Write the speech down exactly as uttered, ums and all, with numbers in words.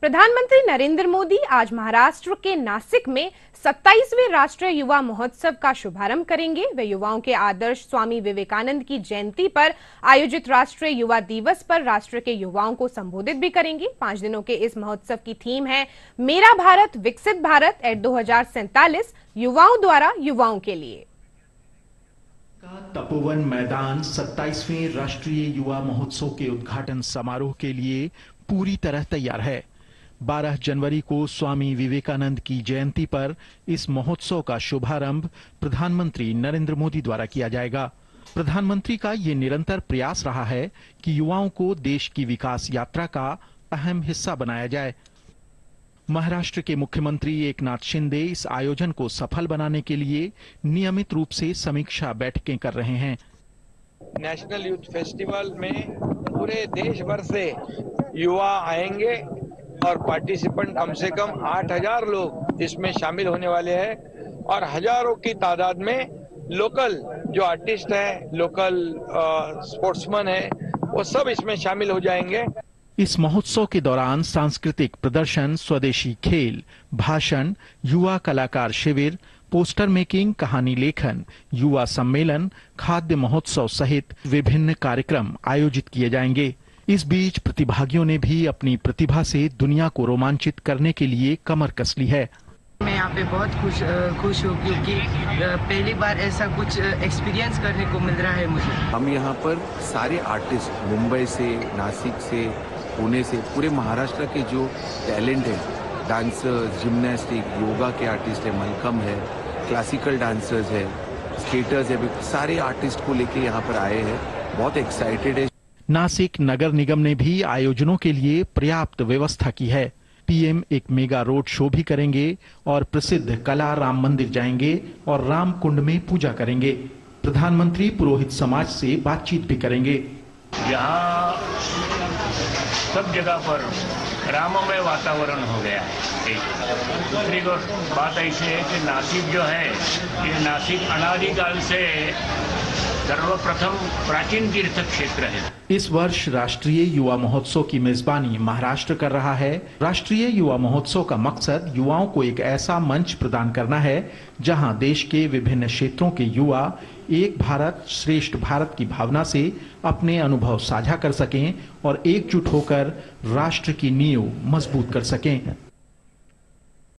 प्रधानमंत्री नरेंद्र मोदी आज महाराष्ट्र के नासिक में सत्ताईसवें राष्ट्रीय युवा महोत्सव का शुभारंभ करेंगे। वे युवाओं के आदर्श स्वामी विवेकानंद की जयंती पर आयोजित राष्ट्रीय युवा दिवस पर राष्ट्र के युवाओं को संबोधित भी करेंगे। पांच दिनों के इस महोत्सव की थीम है मेरा भारत विकसित भारत एट दो हजार सैंतालीस, युवाओं द्वारा युवाओं के लिए। तपोवन मैदान सत्ताईसवें राष्ट्रीय युवा महोत्सव के उद्घाटन समारोह के लिए पूरी तरह तैयार है। बारह जनवरी को स्वामी विवेकानंद की जयंती पर इस महोत्सव का शुभारंभ प्रधानमंत्री नरेंद्र मोदी द्वारा किया जाएगा। प्रधानमंत्री का ये निरंतर प्रयास रहा है कि युवाओं को देश की विकास यात्रा का अहम हिस्सा बनाया जाए। महाराष्ट्र के मुख्यमंत्री एकनाथ शिंदे इस आयोजन को सफल बनाने के लिए नियमित रूप से समीक्षा बैठकें कर रहे हैं। नेशनल यूथ फेस्टिवल में पूरे देश भर से युवा आएंगे और पार्टिसिपेंट कम से कम आठ हजार लोग इसमें शामिल होने वाले हैं और हजारों की तादाद में लोकल जो आर्टिस्ट हैं, लोकल स्पोर्ट्समैन हैं, वो सब इसमें शामिल हो जाएंगे। इस महोत्सव के दौरान सांस्कृतिक प्रदर्शन, स्वदेशी खेल, भाषण, युवा कलाकार शिविर, पोस्टर मेकिंग, कहानी लेखन, युवा सम्मेलन, खाद्य महोत्सव सहित विभिन्न कार्यक्रम आयोजित किए जाएंगे। इस बीच प्रतिभागियों ने भी अपनी प्रतिभा से दुनिया को रोमांचित करने के लिए कमर कस ली है। मैं यहाँ पे बहुत खुश खुश हूँ क्योंकि पहली बार ऐसा कुछ एक्सपीरियंस करने को मिल रहा है मुझे। हम यहाँ पर सारे आर्टिस्ट मुंबई से, नासिक से, पुणे से, पूरे महाराष्ट्र के जो टैलेंट है, डांसर्स, जिम्नास्टिक, योगा के आर्टिस्ट है, मलकम है, क्लासिकल डांसर्स है, स्केटर्स है, सारे आर्टिस्ट को लेके यहाँ पर आए हैं। बहुत एक्साइटेड है। नासिक नगर निगम ने भी आयोजनों के लिए पर्याप्त व्यवस्था की है। पीएम एक मेगा रोड शो भी करेंगे और प्रसिद्ध कला राम मंदिर जाएंगे और रामकुंड में पूजा करेंगे। प्रधानमंत्री पुरोहित समाज से बातचीत भी करेंगे। यहाँ सब जगह पर राममय वातावरण हो गया है। दूसरी बात ऐसी है कि नासिक जो है, ये नासिक अनादिकाल से सर्वप्रथम प्राचीन तीर्थ क्षेत्र है। इस वर्ष राष्ट्रीय युवा महोत्सव की मेजबानी महाराष्ट्र कर रहा है। राष्ट्रीय युवा महोत्सव का मकसद युवाओं को एक ऐसा मंच प्रदान करना है जहां देश के विभिन्न क्षेत्रों के युवा एक भारत श्रेष्ठ भारत की भावना से अपने अनुभव साझा कर सकें और एकजुट होकर राष्ट्र की नींव मजबूत कर सकें।